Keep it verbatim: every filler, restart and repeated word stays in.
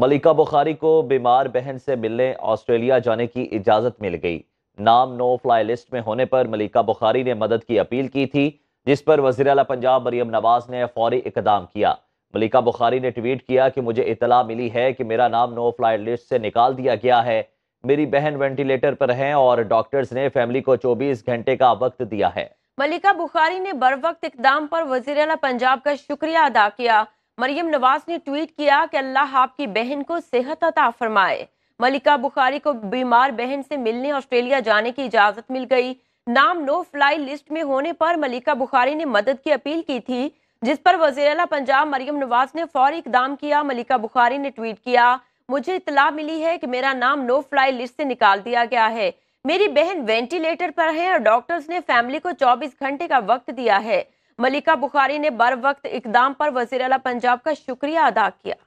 मलिका बुखारी को बीमार बहन से मिलने ऑस्ट्रेलिया जाने की इजाज़त मिल गई। नाम नो फ्लाई लिस्ट में होने पर मलिका बुखारी ने मदद की अपील की थी, जिस पर वज़ीर आला पंजाब मरियम नवाज ने फौरी इकदाम किया। मलिका बुखारी ने ट्वीट किया कि मुझे इतला मिली है कि मेरा नाम नो फ्लाई लिस्ट से निकाल दिया गया है। मेरी बहन वेंटिलेटर पर हैं और डॉक्टर्स ने फैमिली को चौबीस घंटे का वक्त दिया है। मलिका बुखारी ने बरवक्त इकदाम पर वज़ीर आला पंजाब का शुक्रिया अदा किया। मरियम नवाज ने ट्वीट किया कि अल्लाह आपकी बहन को सेहत अता फरमाए। मलिका बुखारी को बीमार बहन से मिलने ऑस्ट्रेलिया जाने की इजाज़त मिल गई। नाम नो फ्लाई लिस्ट में होने पर मलिका बुखारी ने मदद की अपील की थी, जिस पर वज़ीर आला पंजाब मरियम नवाज ने फौरी इकदाम किया। मलिका बुखारी ने ट्वीट किया, मुझे इतला मिली है कि मेरा नाम नो फ्लाई लिस्ट से निकाल दिया गया है। मेरी बहन वेंटिलेटर पर है और डॉक्टर्स ने फैमिली को चौबीस घंटे का वक्त दिया है। मलिका बुखारी ने बर वक्त इकदाम पर वज़ीर आला पंजाब का शुक्रिया अदा किया।